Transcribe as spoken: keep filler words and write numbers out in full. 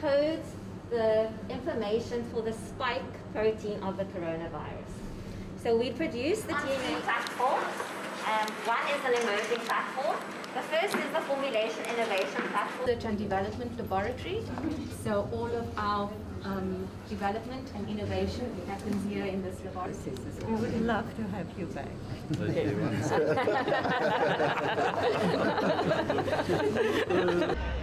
encodes the information for the spike protein of the coronavirus. So we produce the D N A platforms. Um, one is an emerging platform. The first is the Formulation Innovation Platform. Research and Development Laboratory. So all of our um, development and innovation happens here in this laboratory. We would love to have you back. Okay.